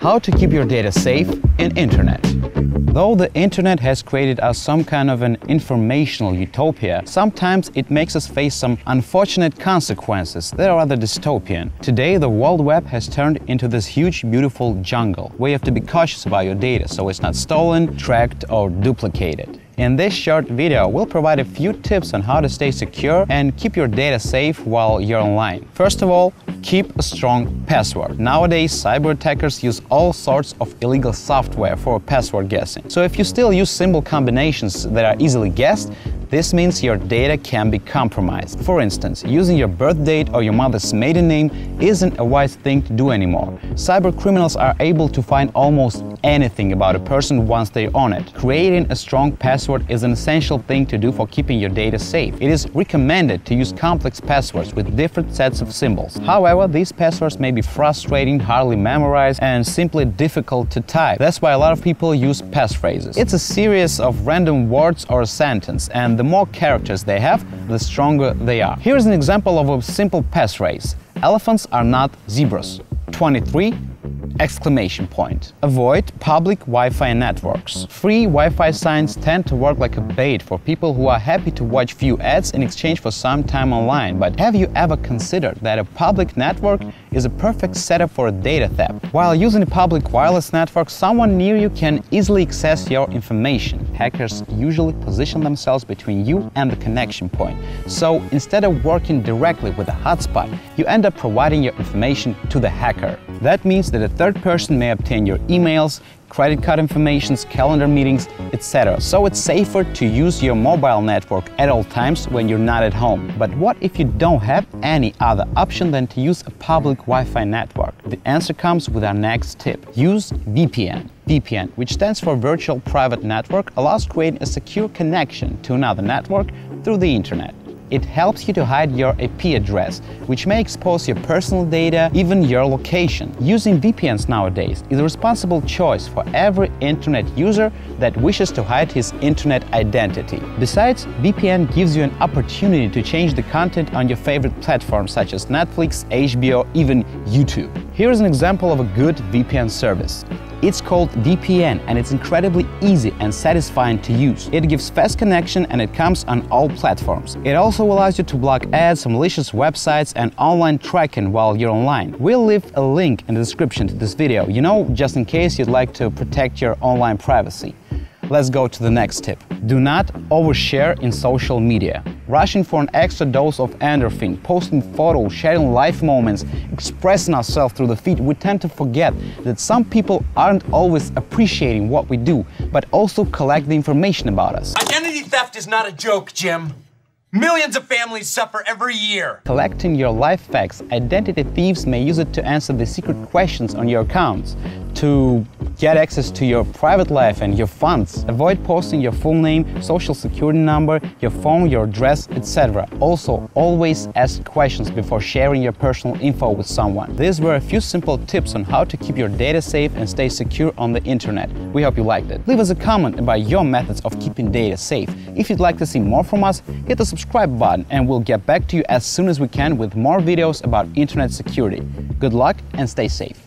How to keep your data safe in internet. Though the internet has created us some kind of an informational utopia, sometimes it makes us face some unfortunate consequences that are rather dystopian. Today, the World Web has turned into this huge, beautiful jungle where you have to be cautious about your data so it's not stolen, tracked, or duplicated. In this short video, we'll provide a few tips on how to stay secure and keep your data safe while you're online. First of all, keep a strong password. Nowadays, cyber attackers use all sorts of illegal software for password guessing. So if you still use simple combinations that are easily guessed, this means your data can be compromised. For instance, using your birth date or your mother's maiden name isn't a wise thing to do anymore. Cybercriminals are able to find almost anything about a person once they own it. Creating a strong password is an essential thing to do for keeping your data safe. It is recommended to use complex passwords with different sets of symbols. However, these passwords may be frustrating, hardly memorized, and simply difficult to type. That's why a lot of people use passphrases. It's a series of random words or a sentence, and the more characters they have, the stronger they are. Here's an example of a simple passphrase. Elephants are not zebras. 23 exclamation point. Avoid public Wi-Fi networks. Free Wi-Fi signs tend to work like a bait for people who are happy to watch few ads in exchange for some time online. But have you ever considered that a public network is a perfect setup for a data theft? While using a public wireless network, someone near you can easily access your information. Hackers usually position themselves between you and the connection point. So instead of working directly with a hotspot, you end up providing your information to the hacker. That means that a third person may obtain your emails, credit card information, calendar meetings, etc. So it's safer to use your mobile network at all times when you're not at home. But what if you don't have any other option than to use a public Wi-Fi network? The answer comes with our next tip. Use VPN. VPN, which stands for Virtual Private Network, allows creating a secure connection to another network through the internet. It helps you to hide your IP address, which may expose your personal data, even your location. Using VPNs nowadays is a responsible choice for every internet user that wishes to hide his internet identity. Besides, VPN gives you an opportunity to change the content on your favorite platforms such as Netflix, HBO, even YouTube. Here's an example of a good VPN service. It's called VPN and it's incredibly easy and satisfying to use. It gives fast connection and it comes on all platforms. It also allows you to block ads, malicious websites and online tracking while you're online. We'll leave a link in the description to this video, just in case you'd like to protect your online privacy. Let's go to the next tip. Do not overshare in social media. Rushing for an extra dose of endorphin, posting photos, sharing life moments, expressing ourselves through the feed, we tend to forget that some people aren't always appreciating what we do, but also collect the information about us. Identity theft is not a joke, Jim. Millions of families suffer every year. Collecting your life facts, identity thieves may use it to answer the secret questions on your accounts, to get access to your private life and your funds. Avoid posting your full name, social security number, your phone, your address, etc. Also, always ask questions before sharing your personal info with someone. These were a few simple tips on how to keep your data safe and stay secure on the internet. We hope you liked it. Leave us a comment about your methods of keeping data safe. If you'd like to see more from us, hit the subscribe button and we'll get back to you as soon as we can with more videos about internet security. Good luck and stay safe.